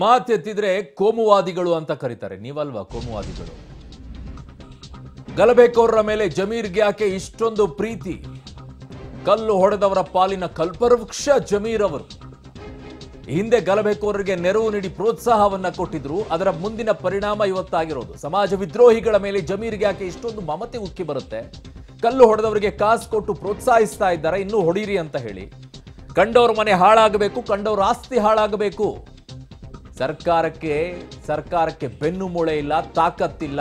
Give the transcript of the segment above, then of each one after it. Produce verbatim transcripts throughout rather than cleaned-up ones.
ಮಾತೆತ್ತಿದ್ರೆ ಕೋಮುವಾದಿಗಳು ಅಂತ ಕರೀತಾರೆ. ನೀವಲ್ವಾ ಕೋಮುವಾದಿಗಳು? ಗಲಭೆಕೋರರ ಮೇಲೆ ಜಮೀರ್ಗೆ ಯಾಕೆ ಇಷ್ಟೊಂದು ಪ್ರೀತಿ? ಕಲ್ಲು ಹೊಡೆದವರ ಪಾಲಿನ ಕಲ್ಪವೃಕ್ಷ ಜಮೀರ್ ಅವರು. ಹಿಂದೆ ಗಲಭೆಕೋರರಿಗೆ ನೆರವು ನೀಡಿ ಪ್ರೋತ್ಸಾಹವನ್ನ ಕೊಟ್ಟಿದ್ರು. ಅದರ ಮುಂದಿನ ಪರಿಣಾಮ ಇವತ್ತಾಗಿರೋದು. ಸಮಾಜ ವಿದ್ರೋಹಿಗಳ ಮೇಲೆ ಜಮೀರ್ಗೆ ಯಾಕೆ ಇಷ್ಟೊಂದು ಮಮತೆ ಉಕ್ಕಿ ಬರುತ್ತೆ? ಕಲ್ಲು ಹೊಡೆದವರಿಗೆ ಕಾಸು ಕೊಟ್ಟು ಪ್ರೋತ್ಸಾಹಿಸ್ತಾ ಇದ್ದಾರೆ, ಇನ್ನೂ ಹೊಡೀರಿ ಅಂತ ಹೇಳಿ. ಕಂಡವ್ರ ಮನೆ ಹಾಳಾಗಬೇಕು, ಕಂಡವ್ರ ಆಸ್ತಿ ಹಾಳಾಗಬೇಕು. ಸರ್ಕಾರಕ್ಕೆ ಸರ್ಕಾರಕ್ಕೆ ಬೆನ್ನು ಮೂಳೆ ಇಲ್ಲ, ತಾಕತ್ತಿಲ್ಲ.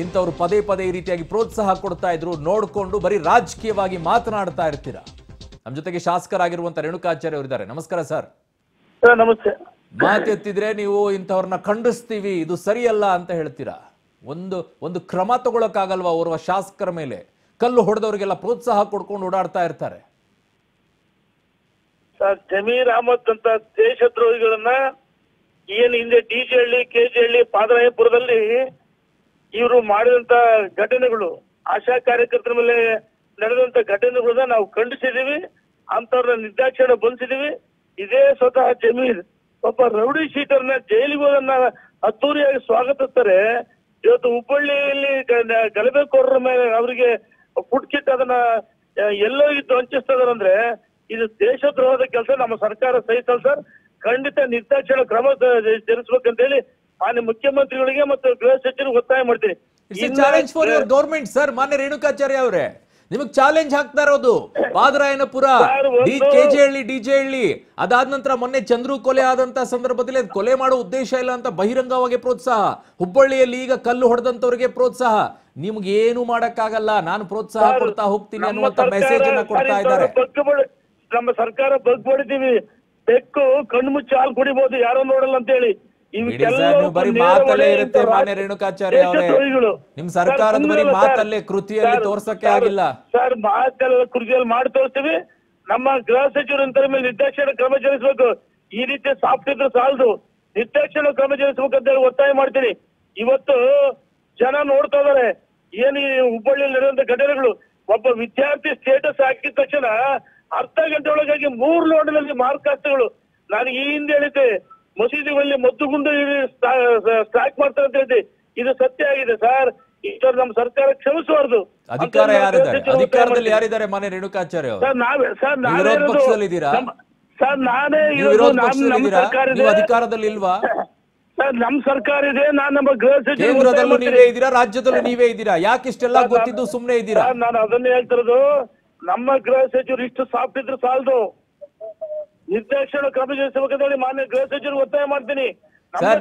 ಇಂಥವ್ರು ಪದೇ ಪದೇ ಈ ರೀತಿಯಾಗಿ ಪ್ರೋತ್ಸಾಹ ಕೊಡ್ತಾ ಇದ್ರು. ನೋಡಿಕೊಂಡು ಬರೀ ರಾಜಕೀಯವಾಗಿ ಮಾತನಾಡ್ತಾ ಇರ್ತೀರಾ. ನಮ್ಮ ಜೊತೆಗೆ ಶಾಸಕರಾಗಿರುವಂತ ರೇಣುಕಾಚಾರ್ಯ ಅವರಿದ್ದಾರೆ. ನಮಸ್ಕಾರ ಸರ್. ನಮಸ್ತೆ. ಮಾತೆತ್ತಿದ್ರೆ ನೀವು ಇಂಥವ್ರನ್ನ ಖಂಡಿಸ್ತೀವಿ, ಇದು ಸರಿಯಲ್ಲ ಅಂತ ಹೇಳ್ತೀರಾ. ಒಂದು ಒಂದು ಕ್ರಮ ತಗೊಳಕಾಗಲ್ವಾ ಓರ್ವ ಶಾಸಕರ ಮೇಲೆ? ಕಲ್ಲು ಹೊಡೆದವ್ರಿಗೆಲ್ಲ ಪ್ರೋತ್ಸಾಹ ಕೊಡ್ಕೊಂಡು ಓಡಾಡ್ತಾ ಇರ್ತಾರೆ. ಜಮೀರ್ ಅಹಮದ್ ಅಂತ ದೇಶದ್ರೋಹಿಗಳನ್ನ ಏನ್ ಹಿಂದೆ D J Halli K G Halli ಪಾದರಾಯಪುರದಲ್ಲಿ ಇವರು ಮಾಡಿದಂತ ಘಟನೆಗಳು, ಆಶಾ ಕಾರ್ಯಕರ್ತರ ಮೇಲೆ ನಡೆದಂತ ಘಟನೆಗಳನ್ನ ನಾವು ಖಂಡಿಸಿದೀವಿ. ಅಂತವ್ರನ್ನ ನಿರ್ದಾಕ್ಷಿಣ್ಯ ಬಂಧಿಸಿದೀವಿ. ಇದೇ ಸ್ವತಃ ಜಮೀರ್ ಒಬ್ಬ ರೌಡಿ ಶೀಟರ್ನ ಜೈಲಿಗೆ ಹೋದನ್ನ ಅದ್ದೂರಿಯಾಗಿ ಸ್ವಾಗತಿಸ್ತಾರೆ. ಇವತ್ತು ಹುಬ್ಬಳ್ಳಿಯಲ್ಲಿ ಗಲಭೆಕೋರರ ಮೇಲೆ ಅವರಿಗೆ ಫುಡ್ ಕಿಟ್ ಅದನ್ನ ಎಲ್ಲರಿಗೂ ಹಂಚಿಸ್ತಾ ಇದಾರಂದ್ರೆ ಇದು ದೇಶದ್ರೋಹದ ಕೆಲಸ ನಮ್ಮ ಸರ್ಕಾರ ಸಹಿಸಲ್ಲ ಸರ್. ಖಂಡಿತ ನಿರ್ದಾಕ್ಷಿಣ್ಯ ಕ್ರಮ ಜರುಗಿಸಬೇಕಂತ ಹೇಳಿ ಮಾನ್ಯ ಮುಖ್ಯಮಂತ್ರಿಗಳಿಗೆ ಮತ್ತು ಗೃಹ ಸಚಿವರಿಗೆ ಒತ್ತಾಯ ಮಾಡ್ತೀನಿ. Challenge for your government sir. ಮಾನ್ಯ ರೇಣುಕಾಚಾರ್ಯ ಅವರೇ, ನಿಮಗ್ ಚಾಲೆಂಜ್ ಹಾಕ್ತಾ ಇರೋದು. ಪಾದರಾಯನಪುರ, ಕೆಜೆಹಳ್ಳಿ, ಡಿಜೆಹಳ್ಳಿ, ಅದಾದ ನಂತರ ಮೊನ್ನೆ ಚಂದ್ರು ಕೊಲೆ ಆದಂತ ಸಂದರ್ಭದಲ್ಲಿ ಅದು ಕೊಲೆ ಮಾಡೋ ಉದ್ದೇಶ ಇಲ್ಲ ಅಂತ ಬಹಿರಂಗವಾಗಿ ಪ್ರೋತ್ಸಾಹ. ಹುಬ್ಬಳ್ಳಿಯಲ್ಲಿ ಈಗ ಕಲ್ಲು ಹೊಡೆದಂತವ್ರಿಗೆ ಪ್ರೋತ್ಸಾಹ. ನಿಮ್ಗೆ ಏನು ಮಾಡಕ್ಕಾಗಲ್ಲ, ನಾನು ಪ್ರೋತ್ಸಾಹ ಕೊಡ್ತಾ ಹೋಗ್ತೀನಿ ಅನ್ನುವಂತ ಮೆಸೇಜ್ ಅನ್ನ ಕೊಡ್ತಾ ಇದ್ದಾರೆ. ನಮ್ಮ ಸರ್ಕಾರ ಬಗ್ಬಡಿದೀವಿ, ಬೆಕ್ಕು ಕಣ್ಣು ಮುಚ್ಚಿ ಹಾಲು ಕುಡಿಬಹುದು, ಯಾರೋ ನೋಡಲ್ಲ ಅಂತ ಹೇಳಿ. ಬರೀ ಮಾತಲ್ಲೇ ಇರುತ್ತೆ ಮಾನ್ಯ ರೇಣುಕಾಚಾರ್ಯ ಅವರೇ. ನಿಮ್ ಸರ್ಕಾರದ ಬರೀ ಮಾತಲ್ಲೇ, ಕೃತಿಯಲ್ಲಿ ತೋರ್ಸಕ್ಕೆ ಆಗಿಲ್ಲ ಸರ್. ಮಾತಲ್ಲ, ಕೃತಿಯಲ್ಲಿ ಮಾಡಿ ತೋರಿಸ್ತೀವಿ. ನಮ್ಮ ಗೃಹ ಸಚಿವರು ಅಂತರ ಮೇಲೆ ನಿರ್ದಾಕ್ಷಿಣ್ಯ ಕ್ರಮ ಜರುಗಿಸಬೇಕು. ಈ ರೀತಿ ಸಾಫ್ಟ್ ಇದ್ರೆ ಸಾಲದು, ನಿರ್ದಾಕ್ಷಿಣ್ಯ ಕ್ರಮ ಜರುಗಿಸಬೇಕಂತ ಹೇಳಿ ಒತ್ತಾಯ ಮಾಡ್ತೀನಿ. ಇವತ್ತು ಜನ ನೋಡ್ತಾ ಇದಾರೆ ಏನ್ ಹುಬ್ಬಳ್ಳಿಯಲ್ಲಿ ನಡೆಯುವಂತ ಘಟನೆಗಳು. ಒಬ್ಬ ವಿದ್ಯಾರ್ಥಿ ಸ್ಟೇಟಸ್ ಹಾಕಿದ ತಕ್ಷಣ ಅರ್ಧ ಗಂಟೆ ಒಳಗಾಗಿ ಮೂರು ಲೋಡ್ನಲ್ಲಿ ಮಾರುಕಟ್ಟೆಗಳು. ನಾನು ಈ ಹಿಂದೆ ಹೇಳಿದ್ದೆ, ಮಸೀದಿಗಳಲ್ಲಿ ಮದ್ದುಗುಂಡು ಸ್ಟ್ರೈಕ್ ಮಾಡ್ತಾರೆ ಅಂತ ಹೇಳಿದ್ದೆ. ಇದು ಸತ್ಯ ಆಗಿದೆ ಸರ್. ಇಷ್ಟರ ನಮ್ಮ ಸರ್ಕಾರ ಕ್ಷಮಿಸಬಾರದು. ಅಧಿಕಾರ ಯಾರಿದ್ದಾರೆ? ಅಧಿಕಾರದಲ್ಲಿ ಯಾರಿದ್ದಾರೆ ಮಾನ್ಯ ರೇಣುಕಾಚಾರ್ಯ ಅವರು? ಸರ್ ನಾನೇ ಅಧಿಕಾರದಲ್ಲಿ ಇಲ್ವಾ? ಸರ್ ನಮ್ ಸರ್ಕಾರ ಇದೆ, ನಾನ್ ನಮ್ಮ ಗೃಹ ಸಚಿವರಲ್ಲೂ ನೀವೇ ಇದ್ದೀರಾ, ರಾಜ್ಯದಲ್ಲೂ ನೀವೇ ಇದ್ದೀರಾ. ಯಾಕಿಷ್ಟೆಲ್ಲ ಗೊತ್ತಿದ್ದು ಸುಮ್ನೆ ಇದ್ದೀರಾ? ನಾನು ಅದನ್ನೇ ಹೇಳ್ತಿರೋದು. ನಮ್ಮ ಗೃಹ ಸಚಿವರು ಇಷ್ಟು ಸಾಫ್ಟ್ ಇದ್ರೆ ಸಾಲದು, ನಿರ್ದೇಶನ ಕ್ರಮ ಜರುಗಿಸಬೇಕಂತ ಹೇಳಿ ಮಾನ್ಯ ಗೃಹ ಸಚಿವರು ಒತ್ತಾಯ ಮಾಡ್ತೀನಿ.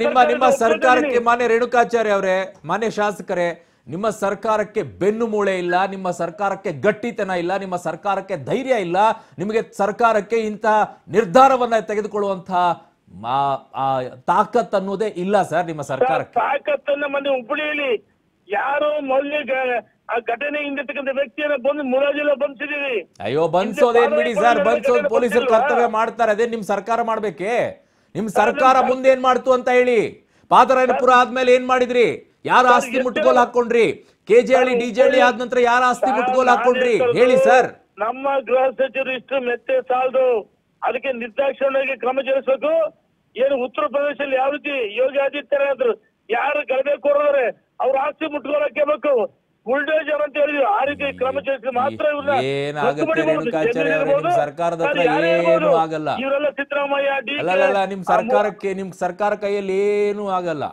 ನಿಮ್ಮ ನಿಮ್ಮ ಸರ್ಕಾರಕ್ಕೆ ಮಾನ್ಯ ರೇಣುಕಾಚಾರ್ಯ ಅವರೇ, ಮಾನ್ಯ ಶಾಸಕರೇ, ನಿಮ್ಮ ಸರ್ಕಾರಕ್ಕೆ ಬೆನ್ನು ಮೂಳೆ ಇಲ್ಲ, ನಿಮ್ಮ ಸರ್ಕಾರಕ್ಕೆ ಗಟ್ಟಿತನ ಇಲ್ಲ, ನಿಮ್ಮ ಸರ್ಕಾರಕ್ಕೆ ಧೈರ್ಯ ಇಲ್ಲ, ನಿಮಗೆ ಸರ್ಕಾರಕ್ಕೆ ಇಂತಹ ನಿರ್ಧಾರವನ್ನ ತೆಗೆದುಕೊಳ್ಳುವಂತಹ ತಾಕತ್ ಅನ್ನೋದೇ ಇಲ್ಲ ಸರ್ ನಿಮ್ಮ ಸರ್ಕಾರಕ್ಕೆ. ತಾಕತ್ತನ್ನ ಮೊನ್ನೆ ಹುಬ್ಬಳ್ಳಿಯಲ್ಲಿ ಯಾರು ಮೊನ್ನೆ ಆ ಘಟನೆ ಹಿಂದಿರ್ತಕ್ಕಂಥ ವ್ಯಕ್ತಿಯನ್ನ ಬಂದು ಮುಲಾಜಿಲ್ಲ ಬಂಧಿಸಿದೀವಿ. ಅಯ್ಯೋ ಬಂಧಿಸೋದೇನ್ ಬಿಡಿ ಸರ್, ಬಂಧಿಸೋದು ಪೊಲೀಸರು ಕರ್ತವ್ಯ ಮಾಡ್ತಾರೆ. ಅದೇ ನಿಮ್ ಸರ್ಕಾರ ಮಾಡ್ಬೇಕೆ? ನಿಮ್ ಸರ್ಕಾರ ಮುಂದೇನ್ ಮಾಡ್ತು ಅಂತ ಹೇಳಿ. ಪಾದರಾಯನಪುರ ಆದ್ಮೇಲೆ ಏನ್ ಮಾಡಿದ್ರಿ? ಯಾರ ಆಸ್ತಿ ಮುಟ್ಗೋಲ್ ಹಾಕೊಂಡ್ರಿ? ಕೆಜೆಹಳ್ಳಿ ಡಿಜೆಹಳ್ಳಿ ಆದ ನಂತರ ಯಾರ ಆಸ್ತಿ ಮುಟ್ಗೋಲ್ ಹಾಕೊಂಡ್ರಿ ಹೇಳಿ ಸರ್. ನಮ್ಮ ಗೃಹ ಸಚಿವರು ಇಷ್ಟು ಮೆತ್ತೆ ಸಾಲದು, ಅದಕ್ಕೆ ನಿರ್ದಾಕ್ಷಿಣ್ಯವಾಗಿ ಕ್ರಮ ಜರುಗಿಸಬೇಕು. ಏನು ಉತ್ತರ ಪ್ರದೇಶದಲ್ಲಿ ಯಾವ ರೀತಿ ಯೋಗಿ ಆದಿತ್ಯನಾಥ್ ಯಾರು ಗಲಭೆಕೋರವ್ರೆ ಅವ್ರ ಆಸ್ತಿ ಮುಟ್ಗೋಲ್ ಹಾಕಬೇಕು, ಬುಲ್ಡೋಜರ್ ಅಂತ ಹೇಳಿದ್ವಿ. ಆ ರೀತಿ ಕ್ರಮ ಜರುಗಿಸಿದ್ರೆ ಮಾತ್ರ ಇವರೆಲ್ಲ ಸಿದ್ದರಾಮಯ್ಯ. ನಿಮ್ ಸರ್ಕಾರಕ್ಕೆ ನಿಮ್ ಸರ್ಕಾರ ಕೈಯಲ್ಲಿ ಏನು ಆಗಲ್ಲ.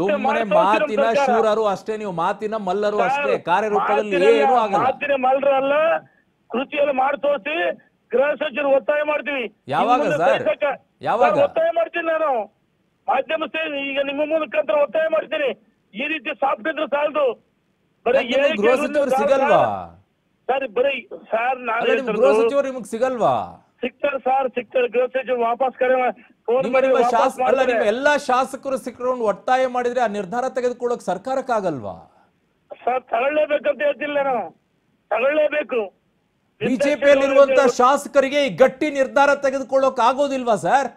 ಸುಮ್ಮನೆ ಮಾತಿನ ಶೂರರು ಅಷ್ಟೇ, ನೀವು ಮಾತಿನ ಮಲ್ಲರು ಅಷ್ಟೇ, ಕಾರ್ಯರೂಪದಲ್ಲಿ ಏನು ಆಗಲ್ಲ. ಮಾತಿನ ಮಲ್ಲರಲ್ಲ, ಕೃತಿಯಲ್ಲಿ ಮಾಡಿ ತೋರಿಸ್ತೀವಿ. ಗೃಹ ಸಚಿವರು ಒತ್ತಾಯ ಮಾಡ್ತೀವಿ. ಯಾವಾಗ ಸರ್? ಯಾವಾಗ ಒತ್ತಾಯ ಮಾಡ್ತೀನಿ? ನಾನು ಮಾಧ್ಯಮ ಸೇರಿ ಈಗ ನಿಮ್ಮ ಮೂಲಕ ಒತ್ತಾಯ ಮಾಡ್ತೀನಿ. ಈ ರೀತಿ ಸಾಫ್ಟ್ ಇದ್ರೆ ಸಾಲದು. ಗೃಹ ಸಚಿವರು ಸಿಗಲ್ವಾ ಸರ್? ಬರೀ ಸರ್ ಗೃಹ ಸಚಿವರು ನಿಮ್ಗೆ ಸಿಗಲ್ವಾ? ಸಿಗ್ತಾರೆ ಸರ್, ಸಿಗ್ತಾರೆ. ಗೃಹ ಸಚಿವರು ವಾಪಸ್ ಕರೆ ಅಲ್ಲ, ನಿಮ್ಮ ಎಲ್ಲಾ ಶಾಸಕರು ಸಿಕ್ಕೊಂಡು ಒತ್ತಾಯ ಮಾಡಿದ್ರೆ ಆ ನಿರ್ಧಾರ ತೆಗೆದುಕೊಳ್ಳೋಕೆ ಸರ್ಕಾರಕ್ಕಾಗಲ್ವಾ ಸರ್? ತಗೊಳ್ಳೇಬೇಕಂತ ಹೇಳ್ತಿಲ್ಲ ನಾನು, ತಗೊಳ್ಳೇಬೇಕು. ಬಿಜೆಪಿಯಲ್ಲಿರುವಂತ ಶಾಸಕರಿಗೆ ಈ ಗಟ್ಟಿ ನಿರ್ಧಾರ ತೆಗೆದುಕೊಳ್ಳೋಕೆ ಆಗೋದಿಲ್ವಾ ಸರ್?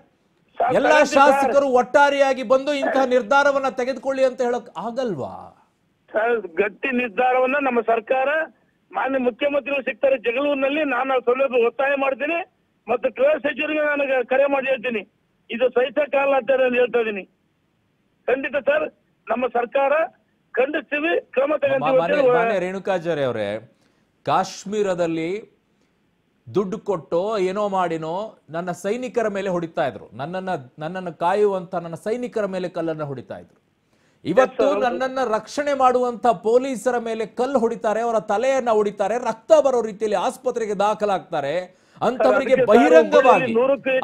ಎಲ್ಲಾ ಶಾಸಕರು ಒಟ್ಟಾರೆಯಾಗಿ ಬಂದು ಇಂತಹ ನಿರ್ಧಾರವನ್ನ ತೆಗೆದುಕೊಳ್ಳಿ ಅಂತ ಹೇಳಕ್ ಆಗಲ್ವಾ? ಗಟ್ಟಿ ನಿರ್ಧಾರವನ್ನ ನಮ್ಮ ಸರ್ಕಾರ ಮಾನ್ಯ ಮುಖ್ಯಮಂತ್ರಿಗಳು ಸಿಗ್ತಾರೆ ಜಗಳೂರಿನಲ್ಲಿ. ನಾನು ಸ್ವಲ್ಪ ಒತ್ತಾಯ ಮಾಡ್ತೀನಿ ಮತ್ತು ಗೃಹ ಸಚಿವರಿಗೆ ನಾನು ಕರೆ ಮಾಡಿ ಹೇಳ್ತೀನಿ. ಇದು ಸಹಿತ ಕಾಲ ಅಂತ ನಾನು ಹೇಳ್ತಾ ಇದೀನಿ. ಖಂಡಿತ ಸರ್ ನಮ್ಮ ಸರ್ಕಾರ ಖಂಡಿಸ್ತೀವಿ, ಕ್ರಮ ತಗೊಂತೀವಿ. ರೇಣುಕಾಚಾರ್ಯ ಅವರೇ, ಕಾಶ್ಮೀರದಲ್ಲಿ ದುಡ್ಡು ಕೊಟ್ಟು ಏನೋ ಮಾಡಿನೋ ನನ್ನ ಸೈನಿಕರ ಮೇಲೆ ಹೊಡಿತಾ ಇದ್ರು, ನನ್ನನ್ನು ನನ್ನನ್ನು ಕಾಯುವಂತ ನನ್ನ ಸೈನಿಕರ ಮೇಲೆ ಕಲ್ಲನ್ನು ಹೊಡಿತಾ ಇದ್ರು. ಇವತ್ತು ನನ್ನನ್ನು ರಕ್ಷಣೆ ಮಾಡುವಂತ ಪೊಲೀಸರ ಮೇಲೆ ಕಲ್ಲು ಹೊಡಿತಾರೆ, ಅವರ ತಲೆಯನ್ನ ಹೊಡಿತಾರೆ, ರಕ್ತ ಬರೋ ರೀತಿಯಲ್ಲಿ ಆಸ್ಪತ್ರೆಗೆ ದಾಖಲಾಗ್ತಾರೆ. ಅಂತವರಿಗೆ ಬಹಿರಂಗವಾಗಿ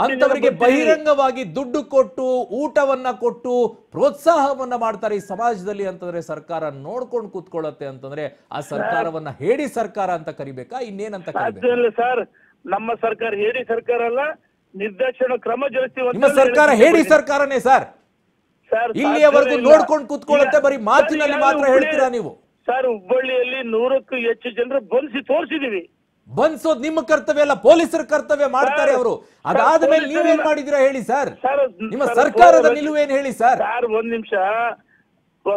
ಅಂತವರಿಗೆ ಬಹಿರಂಗವಾಗಿ ದುಡ್ಡು ಕೊಟ್ಟು ಊಟವನ್ನ ಕೊಟ್ಟು ಪ್ರೋತ್ಸಾಹವನ್ನ ಮಾಡ್ತಾರೆ ಈ ಸಮಾಜದಲ್ಲಿ ಅಂತಂದ್ರೆ ಸರ್ಕಾರ ನೋಡ್ಕೊಂಡು ಕೂತ್ಕೊಳ್ಳುತ್ತೆ ಅಂತಂದ್ರೆ ಆ ಸರ್ಕಾರವನ್ನ ಹೇಡಿ ಸರ್ಕಾರ ಅಂತ ಕರಿಬೇಕಾ ಇನ್ನೇನಂತ ಕರಿಬೇಕು ಸರ್? ನಮ್ಮ ಸರ್ಕಾರ ಹೇಡಿ ಸರ್ಕಾರ ಅಲ್ಲ, ನಿರ್ದೇಶನ ಕ್ರಮ ಜರುಗಿಸುವಂತ ನಿಮ್ಮ ಸರ್ಕಾರ ಹೇಡಿ ಸರ್ಕಾರನೇ ಸರ್. ಇಲ್ಲಿಯವರೆಗೂ ನೋಡ್ಕೊಂಡು ಕೂತ್ಕೊಳ್ಳುತ್ತೆ, ಬರೀ ಮಾತಿನಲ್ಲಿ ಮಾತ್ರ ಹೇಳ್ತೀರಾ ನೀವು ಸರ್. ಹುಬ್ಬಳ್ಳಿಯಲ್ಲಿ ನೂರಕ್ಕೂ ಹೆಚ್ಚು ಜನರು ಬಂಧಿಸಿ ತೋರಿಸಿದೀವಿ. ಬನ್ಸೋದ್ ನಿಮ್ಮ ಕರ್ತವ್ಯ ಅಲ್ಲ, ಪೊಲೀಸರ ಕರ್ತವ್ಯ ಮಾಡ್ತಾರೆ ಅವರು. ಅದಾದ್ಮೇಲೆ ನೀವೇನ್ ಮಾಡಿದಿರಾ ಹೇಳಿ ಸರ್? ನಿಮ್ಮ ಸರ್ಕಾರದ ನಿಲುವೇನ್ ಹೇಳಿ ಸರ್? ಸರ್ ಒಂದ್ ನಿಮಿಷ,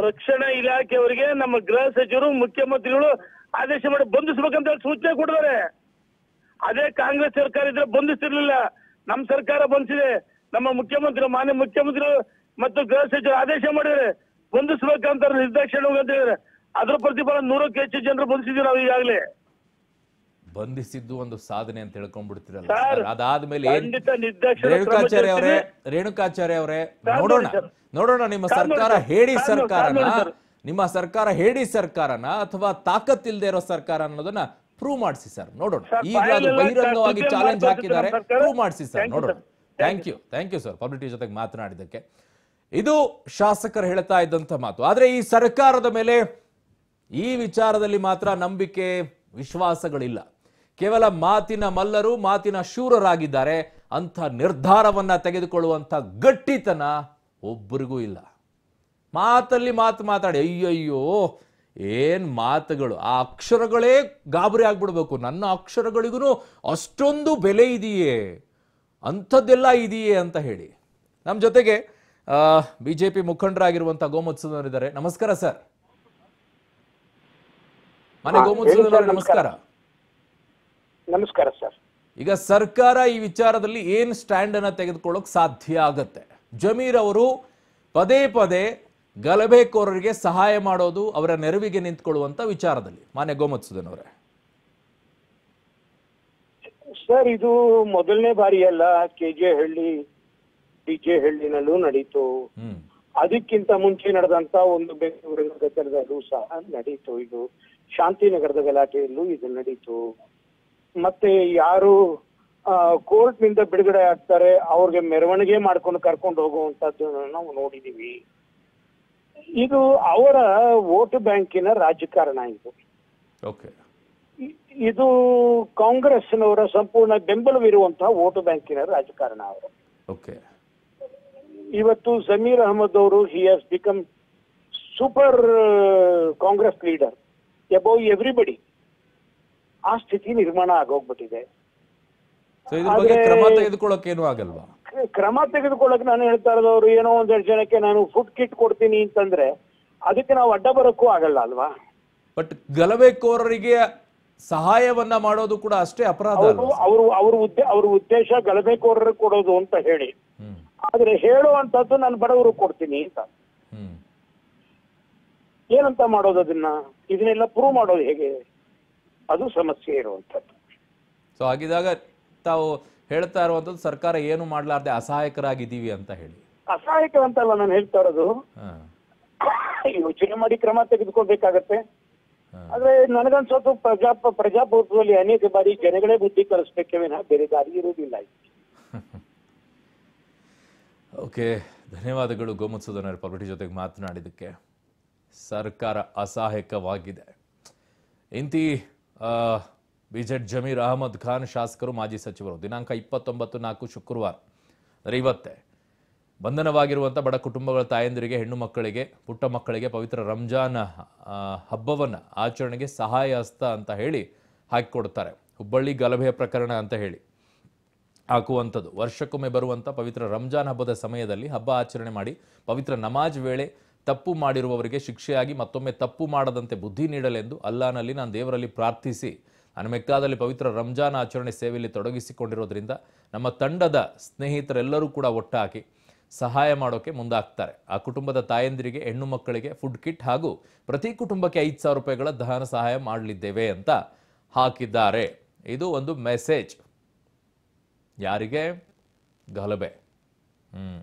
ರಕ್ಷಣಾ ಇಲಾಖೆಯವರಿಗೆ ನಮ್ಮ ಗೃಹ ಸಚಿವರು ಮುಖ್ಯಮಂತ್ರಿಗಳು ಆದೇಶ ಮಾಡಿ ಬಂಧಿಸ್ಬೇಕಂತ ಹೇಳಿ ಸೂಚನೆ ಕೊಡ್ತಾರೆ. ಅದೇ ಕಾಂಗ್ರೆಸ್ ಸರ್ಕಾರ ಇದ್ರೆ ಬಂಧಿಸ್ತಿರ್ಲಿಲ್ಲ, ನಮ್ಮ ಸರ್ಕಾರ ಬಂಧಿಸಿದೆ. ನಮ್ಮ ಮುಖ್ಯಮಂತ್ರಿ ಮಾನ್ಯ ಮುಖ್ಯಮಂತ್ರಿಗಳು ಮತ್ತು ಗೃಹ ಸಚಿವರು ಆದೇಶ ಮಾಡಿದ್ರೆ ಬಂಧಿಸ್ಬೇಕಂತ ನಿರ್ದೇಶನ ಅಂತ ಹೇಳಿದ್ರೆ ಅದ್ರ ಪ್ರತಿಫಲ ನೂರಕ್ಕೂ ಹೆಚ್ಚು ಜನರು ಬಂಧಿಸಿದೀವಿ ನಾವು ಈಗಾಗಲೇ. ಬಂಧಿಸಿದ್ದು ಒಂದು ಸಾಧನೆ ಅಂತ ಹೇಳ್ಕೊಂಡ್ಬಿಡ್ತಿರಲ್ಲ. ಅದಾದ್ಮೇಲೆ ರೇಣುಕಾಚಾರ್ಯ ಅವರೇ ರೇಣುಕಾಚಾರ್ಯ ಅವರೇ ನೋಡೋಣ ನೋಡೋಣ ನಿಮ್ಮ ಸರ್ಕಾರ ಹೇಳಿ ಸರ್ಕಾರನ ನಿಮ್ಮ ಸರ್ಕಾರ ಹೇಳಿ ಸರ್ಕಾರನ ಅಥವಾ ತಾಕತ್ ಇಲ್ದೇ ಇರೋ ಸರ್ಕಾರ ಅನ್ನೋದನ್ನ ಪ್ರೂವ್ ಮಾಡಿಸಿ ಸರ್, ನೋಡೋಣ. ಈಗ ಅದು ಬಹಿರಂಗವಾಗಿ ಚಾಲೆಂಜ್ ಹಾಕಿದ್ದಾರೆ, ಪ್ರೂವ್ ಮಾಡಿಸಿ ಸರ್, ನೋಡೋಣ. Thank you thank you sir public TV ಜೊತೆಗೆ ಮಾತನಾಡಿದ್ದಕ್ಕೆ. ಇದು ಶಾಸಕರು ಹೇಳ್ತಾ ಇದ್ದಂತ ಮಾತು. ಆದ್ರೆ ಈ ಸರ್ಕಾರದ ಮೇಲೆ ಈ ವಿಚಾರದಲ್ಲಿ ಮಾತ್ರ ನಂಬಿಕೆ ವಿಶ್ವಾಸಗಳಿಲ್ಲ. ಕೇವಲ ಮಾತಿನ ಮಲ್ಲರು ಮಾತಿನ ಶೂರರಾಗಿದ್ದಾರೆ. ಅಂಥ ನಿರ್ಧಾರವನ್ನ ತೆಗೆದುಕೊಳ್ಳುವಂಥ ಗಟ್ಟಿತನ ಒಬ್ಬರಿಗೂ ಇಲ್ಲ. ಮಾತಲ್ಲಿ ಮಾತು ಮಾತಾಡಿ ಅಯ್ಯಯ್ಯೋ ಏನ್ ಮಾತುಗಳು, ಆ ಅಕ್ಷರಗಳೇ ಗಾಬರಿ ಆಗ್ಬಿಡ್ಬೇಕು. ನನ್ನ ಅಕ್ಷರಗಳಿಗೂ ಅಷ್ಟೊಂದು ಬೆಲೆ ಇದೆಯೇ, ಅಂಥದ್ದೆಲ್ಲ ಇದೆಯೇ ಅಂತ ಹೇಳಿ ನಮ್ಮ ಜೊತೆಗೆ ಬಿ ಜೆ ಪಿ ಮುಖಂಡರಾಗಿರುವಂಥ ಗೋಮತ್ಸದವರಿದ್ದಾರೆ. ನಮಸ್ಕಾರ ಸರ್. ಮನೆ ಗೋಮತ್ಸದವರೇ ನಮಸ್ಕಾರ. ನಮಸ್ಕಾರ ಸರ್. ಈಗ ಸರ್ಕಾರ ಈ ವಿಚಾರದಲ್ಲಿ ಏನ್ ಸ್ಟ್ಯಾಂಡ್ ಅನ್ನ ತೆಗೆದುಕೊಳ್ಳೋಕೆ ಸಾಧ್ಯ ಆಗತ್ತೆ? ಜಮೀರ್ ಅವರು ಪದೇ ಪದೇ ಗಲಭೆಕೋರರಿಗೆ ಸಹಾಯ ಮಾಡೋದು, ಅವರ ನೆರವಿಗೆ ನಿಂತ್ಕೊಳ್ಳುವಂತ ವಿಚಾರದಲ್ಲಿ ಮಾನ್ಯ ಗೋಮತ್ಸುದನ್ ಅವರೇ. ಸರ್ ಇದು ಮೊದಲನೇ ಬಾರಿ ಅಲ್ಲ, ಕೆಜೆಹಳ್ಳಿ ಬಿಜೆಹಳ್ಳಿನಲ್ಲೂ ನಡೀತು, ಅದಕ್ಕಿಂತ ಮುಂಚೆ ನಡೆದಂತ ಒಂದು ಬೆಂಗಳೂರಿನ ಗದ್ದಲದಲ್ಲೂ ಸಹ ನಡೀತು, ಇದು ಶಾಂತಿನಗರದ ಗಲಾಟೆಯಲ್ಲೂ ಇದು ನಡೀತು. ಮತ್ತೆ ಯಾರು ಕೋರ್ಟ್ ನಿಂದ ಬಿಡುಗಡೆ ಆಗ್ತಾರೆ ಅವ್ರಿಗೆ ಮೆರವಣಿಗೆ ಮಾಡ್ಕೊಂಡು ಕರ್ಕೊಂಡು ಹೋಗುವಂತದ್ದು ನಾವು ನೋಡಿದೀವಿ. ಇದು ಅವರ ವೋಟ್ ಬ್ಯಾಂಕಿನ ರಾಜಕಾರಣ. ಇದು ಇದು ಕಾಂಗ್ರೆಸ್ನವರ ಸಂಪೂರ್ಣ ಬೆಂಬಲವಿರುವಂತಹ ವೋಟ್ ಬ್ಯಾಂಕಿನ ರಾಜಕಾರಣ ಅವರು. ಇವತ್ತು ಜಮೀರ್ ಅಹಮದ್ ಅವರು he has become super Congress leader above everybody. ಆ ಸ್ಥಿತಿ ನಿರ್ಮಾಣ ಆಗೋಗ್ಬಿಟ್ಟಿದೆ. ಕ್ರಮ ತೆಗೆದುಕೊಳ್ಳಕ್ ನಾನು ಹೇಳ್ತಾ ಇರೋದವ್ರು ಏನೋ ಒಂದೆರಡು ಜನಕ್ಕೆ ನಾನು ಫುಡ್ ಕಿಟ್ ಕೊಡ್ತೀನಿ ಅಂತಂದ್ರೆ ಅದಕ್ಕೆ ನಾವು ಅಡ್ಡ ಬರೋಕ್ಕೂ ಆಗಲ್ಲ ಅಲ್ವಾ? ಬಟ್ ಗಲಭೆಕೋರರಿಗೆ ಸಹಾಯವನ್ನ ಮಾಡೋದು ಕೂಡ ಅಷ್ಟೇ ಅಪರಾಧ. ಅವರು ಅವರು ಅವ್ರ ಉದ್ದೇಶ ಗಲಭೆಕೋರರು ಕೊಡೋದು ಅಂತ ಹೇಳಿ, ಆದ್ರೆ ಹೇಳುವಂತದ್ದು ನಾನು ಬಡವರು ಕೊಡ್ತೀನಿ ಅಂತ ಏನಂತ ಮಾಡೋದು? ಅದನ್ನ ಇದನ್ನೆಲ್ಲ ಪ್ರೂವ್ ಮಾಡೋದು ಹೇಗೆ? ಅದು ಸಮಸ್ಯೆ ಇರುವಂತದ್ದು. ಸೊ ಹಾಗಿದ್ದಾಗ ತಾವು ಹೇಳ್ತಾ ಇರುವಂತದ್ದು ಸರ್ಕಾರ ಏನು ಮಾಡ್ಲಾರ್ದೆ ಅಸಹಾಯಕರಾಗಿದ್ದೀವಿ ಅಂತ ಹೇಳಿ. ಅಸಹಾಯಕರಂತಲ್ಲ ನಾನು ಹೇಳ್ತಾ ಇರೋದು, ಯೋಚನೆ ಮಾಡಿ ಕ್ರಮ ತೆಗೆದುಕೊಳ್ಬೇಕಾಗತ್ತೆ. ಆದ್ರೆ ನನಗನ್ಸೋದು ಪ್ರಜಾ ಪ್ರಜಾಪ್ರಭುತ್ವದಲ್ಲಿ ಅನೇಕ ಬಾರಿ ಜನಗಳೇ ಬುದ್ಧಿ ಕಲಿಸ್ಬೇಕೇ ವಿನಃ ಬೇರೆ ದಾರಿ ಇರುವುದಿಲ್ಲ. ಓಕೆ, ಧನ್ಯವಾದಗಳು ಗೋಮತ್ಸುದನ್ ಅವರು ಪಬ್ಲಿಕ್ ಜೊತೆಗೆ ಮಾತನಾಡಿದಕ್ಕೆ. ಸರ್ಕಾರ ಅಸಹಾಯಕವಾಗಿದೆ. ಇಂತಿ ಬಿ ಜೆಡ್ ಜಮೀರ್ ಅಹಮದ್ ಖಾನ್ ಶಾಸಕರು ಮಾಜಿ ಸಚಿವರು ದಿನಾಂಕ ಇಪ್ಪತ್ತೊಂಬತ್ತು ನಾಲ್ಕು ಶುಕ್ರವಾರ ಅಂದರೆ ಇವತ್ತೇ ಬಂಧನವಾಗಿರುವಂಥ ಬಡ ಕುಟುಂಬಗಳ ತಾಯಂದಿರಿಗೆ, ಹೆಣ್ಣು ಮಕ್ಕಳಿಗೆ, ಪುಟ್ಟ ಮಕ್ಕಳಿಗೆ ಪವಿತ್ರ ರಂಜಾನ್ ಹಬ್ಬವನ್ನು ಆಚರಣೆಗೆ ಸಹಾಯ ಹಸ್ತ ಅಂತ ಹೇಳಿ ಹಾಕಿಕೊಡ್ತಾರೆ. ಹುಬ್ಬಳ್ಳಿ ಗಲಭೆಯ ಪ್ರಕರಣ ಅಂತ ಹೇಳಿ ಹಾಕುವಂಥದ್ದು ವರ್ಷಕ್ಕೊಮ್ಮೆ ಬರುವಂಥ ಪವಿತ್ರ ರಂಜಾನ್ ಹಬ್ಬದ ಸಮಯದಲ್ಲಿ ಹಬ್ಬ ಆಚರಣೆ ಮಾಡಿ ಪವಿತ್ರ ನಮಾಜ್ ವೇಳೆ ತಪ್ಪು ಮಾಡಿರುವವರಿಗೆ ಶಿಕ್ಷೆಯಾಗಿ ಮತ್ತೊಮ್ಮೆ ತಪ್ಪು ಮಾಡದಂತೆ ಬುದ್ಧಿ ನೀಡಲೆಂದು ಅಲ್ಲಾನಲ್ಲಿ ನಾನು ದೇವರಲ್ಲಿ ಪ್ರಾರ್ಥಿಸಿ ಅನ್ಮೆಕ್ಕಾದಲ್ಲಿ ಪವಿತ್ರ ರಂಜಾನ್ ಆಚರಣೆ ಸೇವೆಯಲ್ಲಿ ತೊಡಗಿಸಿಕೊಂಡಿರೋದ್ರಿಂದ ನಮ್ಮ ತಂಡದ ಸ್ನೇಹಿತರೆಲ್ಲರೂ ಕೂಡ ಒಟ್ಟಾಗಿ ಸಹಾಯ ಮಾಡೋಕೆ ಮುಂದಾಗ್ತಾರೆ. ಆ ಕುಟುಂಬದ ತಾಯಂದಿರಿಗೆ, ಹೆಣ್ಣು ಮಕ್ಕಳಿಗೆ ಫುಡ್ ಕಿಟ್ ಹಾಗೂ ಪ್ರತಿ ಕುಟುಂಬಕ್ಕೆ ಐದು ಸಾವಿರ ರೂಪಾಯಿಗಳ ದಾನ ಸಹಾಯ ಮಾಡಲಿದ್ದೇವೆ ಅಂತ ಹಾಕಿದ್ದಾರೆ. ಇದು ಒಂದು ಮೆಸೇಜ್ ಯಾರಿಗೆ? ಗಲಭೆ. ಹ್ಮ್